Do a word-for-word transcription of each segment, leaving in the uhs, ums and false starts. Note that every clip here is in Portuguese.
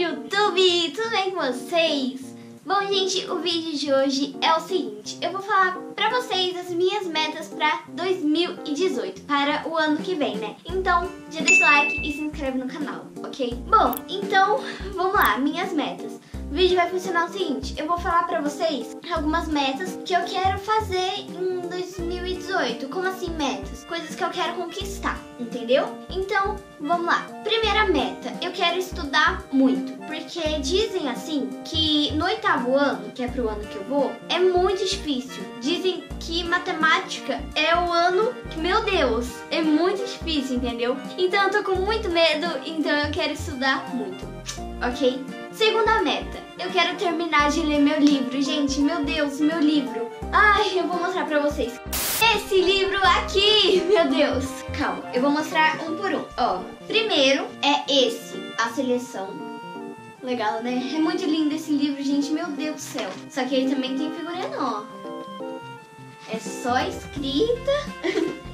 do YouTube, tudo bem com vocês? Bom, gente, o vídeo de hoje é o seguinte: eu vou falar pra vocês as minhas metas pra dois mil e dezoito, para o ano que vem, né? Então, já deixa o like e se inscreve no canal, ok? Bom, então, vamos lá, minhas metas. O vídeo vai funcionar o seguinte: eu vou falar pra vocês algumas metas que eu quero fazer em dois mil e dezoito. Como assim metas? Coisas que eu quero conquistar, entendeu? Então, vamos lá. Primeira meta, eu quero estudar muito, porque dizem assim que no oitavo ano, que é pro ano que eu vou, é muito difícil. Dizem que matemática é o ano que, meu Deus, é muito difícil, entendeu? Então eu tô com muito medo, então eu quero estudar muito, ok? Segunda meta, eu quero terminar de ler meu livro, gente, meu Deus, meu livro. Ai, eu vou mostrar pra vocês. Esse livro aqui, meu Deus. Calma, eu vou mostrar um por um. Ó, primeiro é esse, A Seleção. Legal, né? É muito lindo esse livro, gente, meu Deus do céu. Só que ele também tem figurino, ó. É só escrita.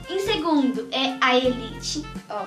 Em segundo é A Elite, ó.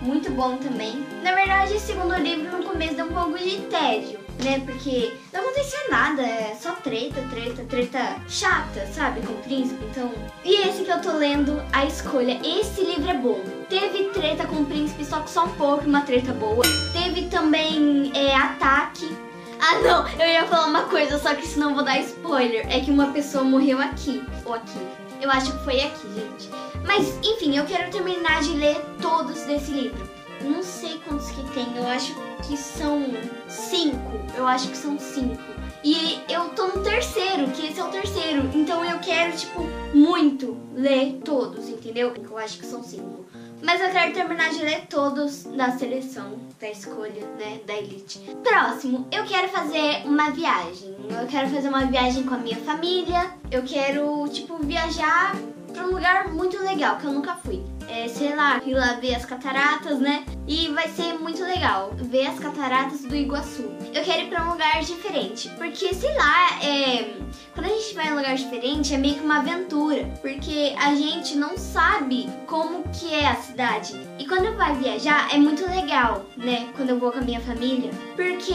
Muito bom também. Na verdade, esse segundo livro no começo deu um pouco de tédio, né? Porque não acontecia nada, é só treta, treta, treta chata, sabe? Com o príncipe, então... E esse que eu tô lendo, A Escolha, esse livro é bom. Teve treta com o príncipe, só que só um pouco, uma treta boa. Teve também é, ataque. Ah, não, eu ia falar uma coisa, só que senão vou dar spoiler. É que uma pessoa morreu aqui, ou aqui. Eu acho que foi aqui, gente. Mas, enfim, eu quero terminar de ler todos desse livro. Não sei quantos que tem, eu acho que são cinco. Eu acho que são cinco. E eu tô no terceiro, que esse é o terceiro. Então eu quero, tipo, muito ler todos, entendeu? Eu acho que são cinco. Mas eu quero terminar de ler todos da Seleção, da Escolha, né, da Elite. Próximo, eu quero fazer uma viagem. Eu quero fazer uma viagem com a minha família. Eu quero, tipo, viajar pra um lugar muito legal, que eu nunca fui. É, sei lá, ir lá ver as cataratas, né? E vai ser muito legal ver as cataratas do Iguaçu. Eu quero ir pra um lugar diferente, porque, sei lá, é... quando a gente vai em um lugar diferente, é meio que uma aventura, porque a gente não sabe como que é a cidade. E quando vai viajar, é muito legal, né? Quando eu vou com a minha família, porque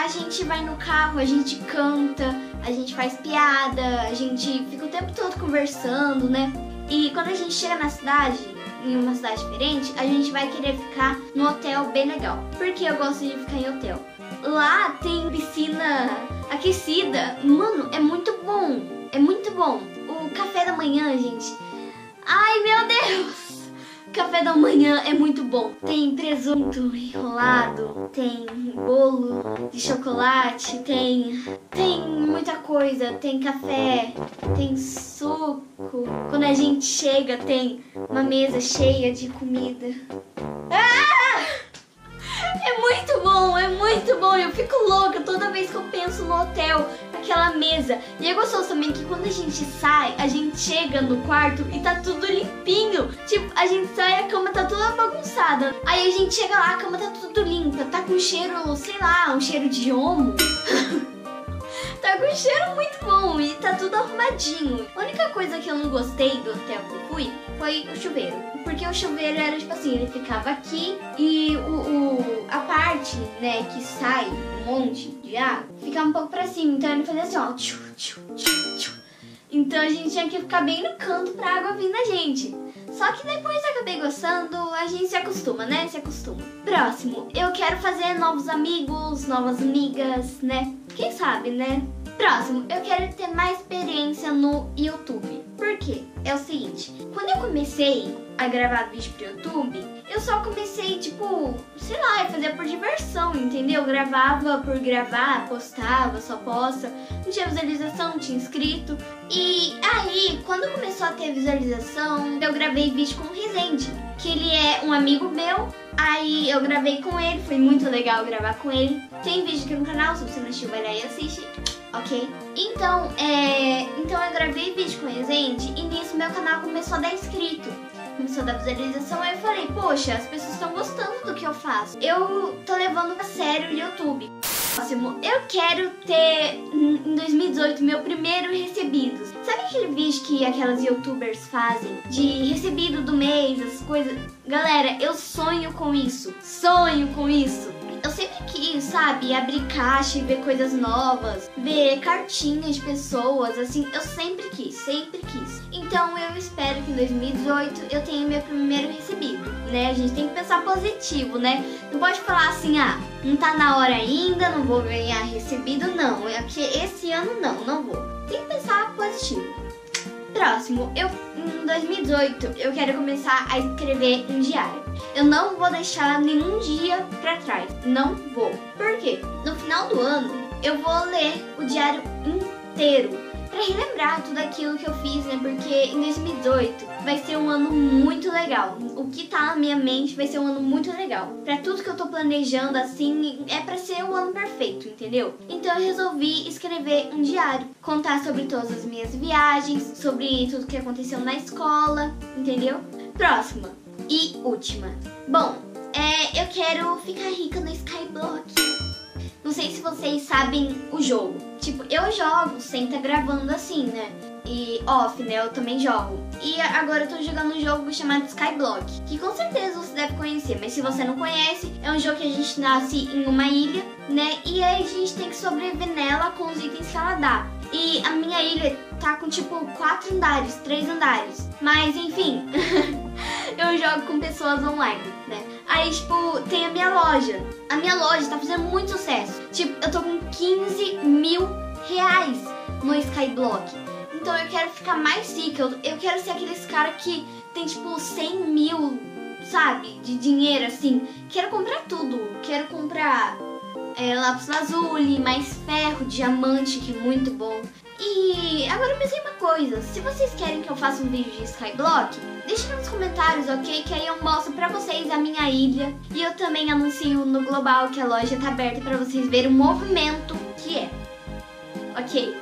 a gente vai no carro, a gente canta, a gente faz piada, a gente fica o tempo todo conversando, né? E quando a gente chega na cidade, em uma cidade diferente, a gente vai querer ficar num hotel bem legal, porque eu gosto de ficar em hotel. Lá tem piscina aquecida, mano, é muito bom, é muito bom. O café da manhã, gente, ai meu Deus, café da manhã é muito bom. Tem presunto enrolado, tem bolo de chocolate, tem, tem muita coisa, tem café, tem suco. Quando a gente chega, tem uma mesa cheia de comida. Ah! É muito bom, é muito bom. Eu fico louca toda vez que eu penso no hotel, naquela mesa. E é gostoso também que quando a gente sai, a gente chega no quarto e tá tudo limpinho. Tipo, a gente sai e a cama tá toda bagunçada. Aí a gente chega lá, a cama tá tudo limpa, tá com cheiro, sei lá, um cheiro de Omo. Tá com um cheiro muito bom e tá tudo arrumadinho. A única coisa que eu não gostei do hotel que eu fui foi o chuveiro. Porque o chuveiro era tipo assim, ele ficava aqui e o, o, a parte, né, que sai um monte de água ficava um pouco pra cima. Então ele fazia assim, ó. Tchu, tchu, tchu, tchu. Então a gente tinha que ficar bem no canto pra água vir na gente. Só que depois eu acabei gostando, a gente se acostuma, né? Se acostuma. Próximo, eu quero fazer novos amigos, novas amigas, né? Quem sabe, né? Próximo, eu quero ter mais experiência no YouTube. Por quê? É o seguinte, quando eu comecei a gravar vídeo pro YouTube, eu só comecei, tipo, sei lá, eu fazia por diversão, entendeu? Eu gravava por gravar, postava, só posta, não tinha visualização, não tinha inscrito. E aí, quando começou a ter visualização, eu gravei vídeo com o Rezende, que ele é um amigo meu. Aí eu gravei com ele, foi muito legal gravar com ele. Tem vídeo aqui no canal, se você não assistiu, vai lá e assiste, ok? Então, é... então eu gravei vídeo com o Rezende e nisso meu canal começou a dar inscrito. Começou a dar visualização, aí eu falei, poxa, as pessoas estão gostando do que eu faço. Eu tô levando a sério o YouTube. Próximo, eu quero ter em dois mil e dezoito meu primeiro recebido. Sabe aquele vídeo que aquelas youtubers fazem de recebido do mês, as coisas? Galera, eu sonho com isso, sonho com isso. Eu sempre quis, sabe, abrir caixa e ver coisas novas, ver cartinhas de pessoas, assim, eu sempre quis, sempre quis. Então eu espero que em dois mil e dezoito eu tenha meu primeiro recebido, né? A gente tem que pensar positivo, né? Não pode falar assim, ah, não tá na hora ainda, não vou ganhar recebido, não. É porque esse ano não, não vou. Tem que pensar positivo. Próximo, eu, em dois mil e dezoito eu quero começar a escrever um diário. Eu não vou deixar nenhum dia pra trás, não vou. Por quê? No final do ano eu vou ler o diário inteiro pra relembrar tudo aquilo que eu fiz, né? Porque em dois mil e dezoito vai ser um ano muito legal. O que tá na minha mente vai ser um ano muito legal. Pra tudo que eu tô planejando, assim, é pra ser um ano perfeito, entendeu? Então eu resolvi escrever um diário. Contar sobre todas as minhas viagens, sobre tudo que aconteceu na escola, entendeu? Próxima e última. Bom, é, eu quero ficar rica no Skyblock. Não sei se vocês sabem o jogo. Tipo, eu jogo sem tá gravando assim, né? E off, né? Eu também jogo. E agora eu tô jogando um jogo chamado Skyblock, que com certeza você deve conhecer, mas se você não conhece, é um jogo que a gente nasce em uma ilha, né? E aí a gente tem que sobreviver nela com os itens que ela dá. E a minha ilha tá com tipo quatro andares, três andares. Mas enfim, eu jogo com pessoas online, né? Aí tipo, tem a minha loja. A minha loja tá fazendo muito sucesso. Tipo, eu tô com quinze mil reais no Skyblock. Então eu quero ficar mais rica, eu, eu quero ser aqueles cara que tem tipo cem mil, sabe, de dinheiro, assim. Quero comprar tudo, quero comprar é, lápis lazuli, mais ferro, diamante, que é muito bom. E agora eu pensei uma coisa, se vocês querem que eu faça um vídeo de Skyblock, deixa nos comentários, ok? Que aí eu mostro pra vocês a minha ilha. E eu também anuncio no global que a loja tá aberta pra vocês verem o movimento que é, ok?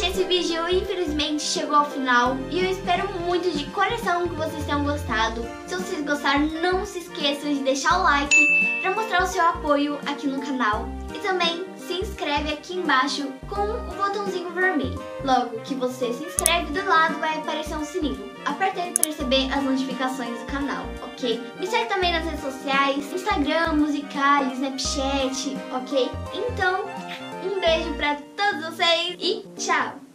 Esse vídeo infelizmente chegou ao final e eu espero muito de coração que vocês tenham gostado. Se vocês gostaram, não se esqueçam de deixar o like para mostrar o seu apoio aqui no canal. E também se inscreve aqui embaixo com o botãozinho vermelho. Logo que você se inscreve, do lado vai aparecer um sininho. Aperta ele para receber as notificações do canal, ok? Me segue também nas redes sociais, Instagram, Musical, Snapchat, ok? Então, um beijo pra todos vocês e tchau!